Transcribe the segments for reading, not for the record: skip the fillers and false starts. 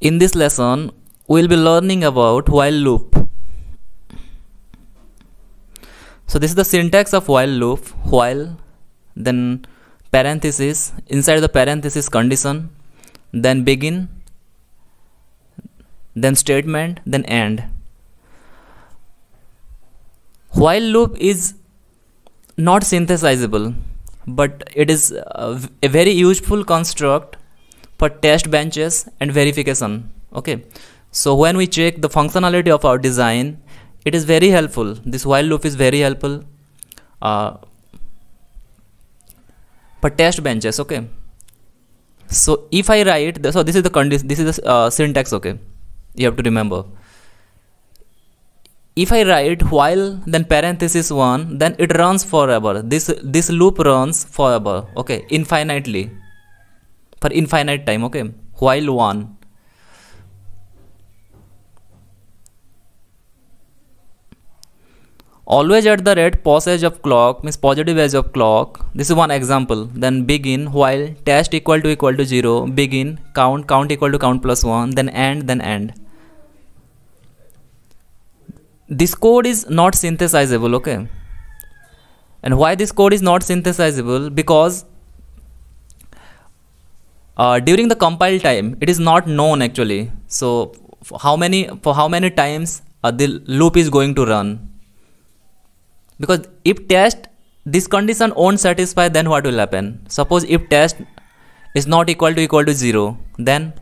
In this lesson, we will be learning about while loop. So this is the syntax of while loop. While, then parenthesis, inside the parenthesis condition, then begin, then statement, then end. While loop is not synthesizable, but it is a very useful construct for test benches and verification. Okay, so when we check the functionality of our design, it is very helpful. This while loop is very helpful for test benches. Okay, so if I write the, so this is the condition, this is the syntax. Okay, you have to remember. If I write while then parenthesis 1, then it runs forever. This loop runs forever, okay, infinitely, for infinite time. Okay, while 1. Always at the rate passage of clock, means positive edge of clock. This is one example. Then begin while test equal to 0, begin count equal to count plus 1, then end. This code is not synthesizable, okay? And why this code is not synthesizable? Because during the compile time, it is not known actually. So for how many times the loop is going to run? Because if test this condition won't satisfy, then what will happen? Suppose if test is not equal to 0, then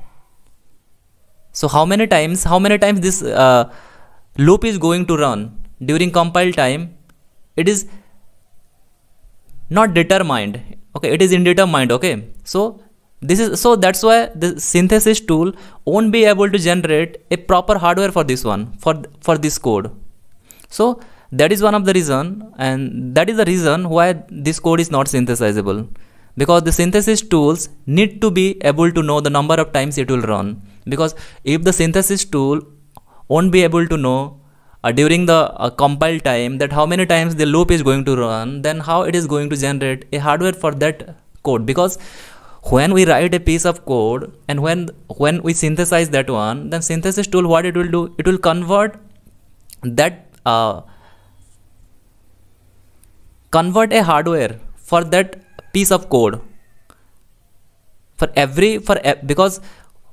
so how many times this loop is going to run during compile time? It is not determined, okay, it is indeterminate, okay. So this is, so that's why the synthesis tool won't be able to generate a proper hardware for this one, for this code. So that is one of the reason, and that is the reason why this code is not synthesizable, because the synthesis tools need to be able to know the number of times it will run. Because if the synthesis tool won't be able to know during the compile time that how many times the loop is going to run, then how it is going to generate a hardware for that code? Because when we write a piece of code and when we synthesize that one, then synthesis tool, what it will do? It will convert that convert a hardware for that piece of code because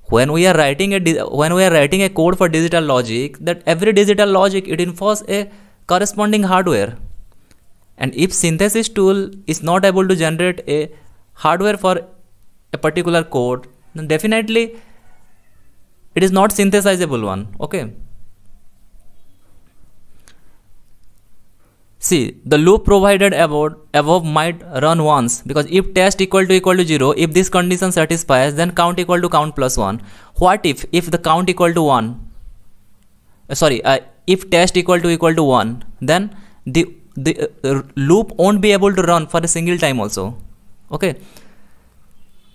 when we are writing a code for digital logic, that every digital logic, it infers a corresponding hardware. And if synthesis tool is not able to generate a hardware for a particular code, then definitely it is not synthesizable one, okay. See, the loop provided above might run once, because if test equal to 0, if this condition satisfies, then count equal to count plus 1. What if the count equal to 1? If test equal to 1, then the loop won't be able to run for a single time also. Okay.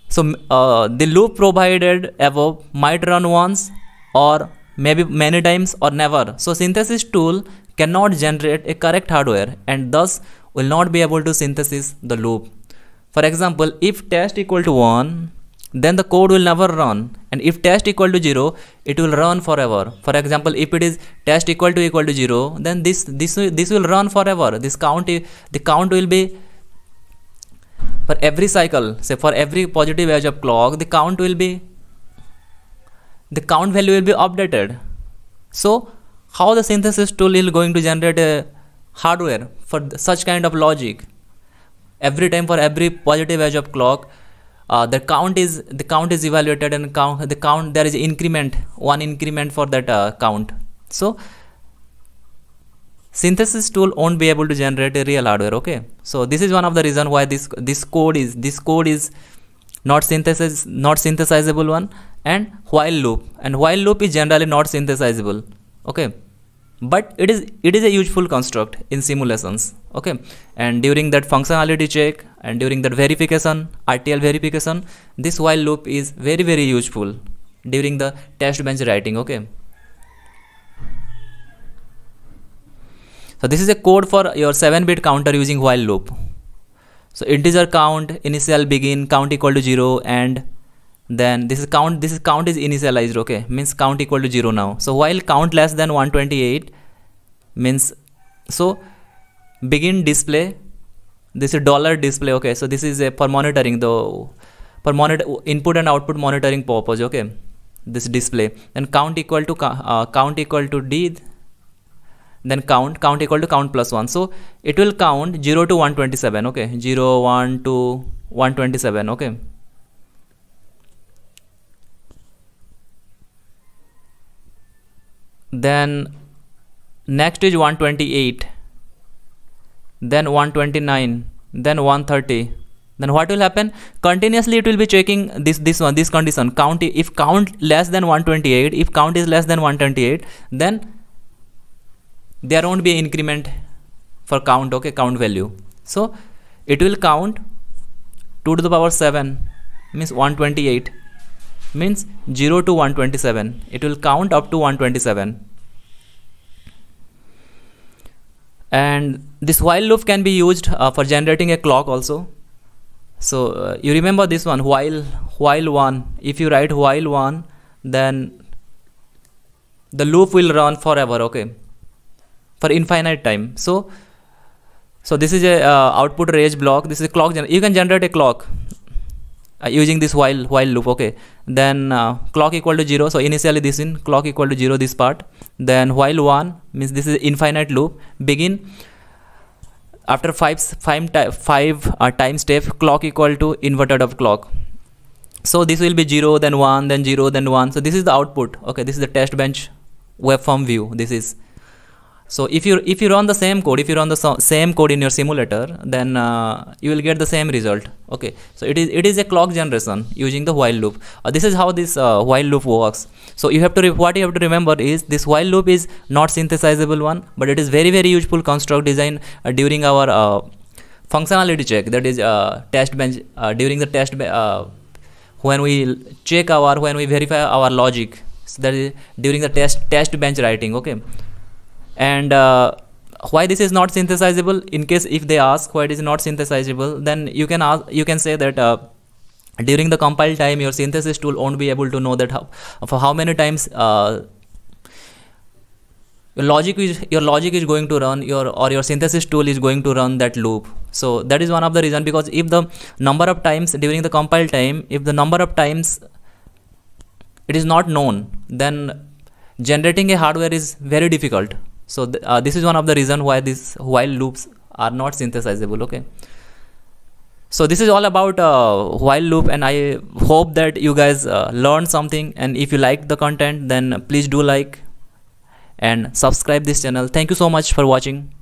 So the loop provided above might run once, or maybe many times, or never. So synthesis tool cannot generate a correct hardware and thus will not be able to synthesize the loop. For example, if test equal to 1, then the code will never run, and if test equal to 0, it will run forever. For example, if it is test equal to 0, then this will run forever. This count will be for every cycle. Say for every positive edge of clock, the count value will be updated. So how the synthesis tool is going to generate a hardware for such kind of logic? Every time, for every positive edge of clock, the count is evaluated, and there is one increment for that count. So synthesis tool won't be able to generate a real hardware. Okay, so this is one of the reason why this code is not synthesizable one, and while loop is generally not synthesizable. Okay, but it is a useful construct in simulations. Okay, and during that functionality check and during that verification, RTL verification, this while loop is very, very useful during the test bench writing. Okay, so this is a code for your 7-bit counter using while loop. So integer count, initial, begin, count equal to 0, and then this count is initialized, okay, means count equal to 0 now. So while count less than 128 means, so begin display, this is dollar display, okay, so this is for monitoring though, for monitor input and output monitoring purpose, okay, this display, and count equal to d, then count equal to count plus 1, so it will count 0 to 127, okay, 0 1 to 127, okay. Then next is 128, then 129, then 130. Then what will happen? Continuously it will be checking this condition. Count, if count less than 128, if count is less than 128, then there won't be increment for count, okay, count value. So it will count 2 to the power 7 means 128. Means 0 to 127, it will count up to 127. And this while loop can be used for generating a clock also. So you remember this one, while 1, if you write while 1, then the loop will run forever, okay, for infinite time. So this is a output range block, this is a clock, you can generate a clock using this while loop, okay. Then clock equal to 0, so initially this in clock equal to 0 this part, then while 1 means this is infinite loop, begin after five time step, clock equal to inverted of clock, so this will be 0 then 1 then 0 then 1, so this is the output, okay, this is the test bench waveform view, this is. So if you run the same code, in your simulator, then you will get the same result. Okay, so it is a clock generation using the while loop. This is how this while loop works. So you have to remember is this while loop is not synthesizable one, but it is very, very useful construct design during our functionality check. That is test bench during the test when we verify our logic. So that is during the test bench writing. Okay. And why this is not synthesizable? In case if they ask why it is not synthesizable, then you can ask, you can say that during the compile time, your synthesis tool won't be able to know that for how many times your logic is going to run, or your synthesis tool is going to run that loop. So that is one of the reason, because if the number of times during the compile time, if the number of times it is not known, then generating a hardware is very difficult. So this is one of the reason why these while loops are not synthesizable, okay. So this is all about while loop, and I hope that you guys learned something, and if you like the content, then please do like and subscribe this channel. Thank you so much for watching.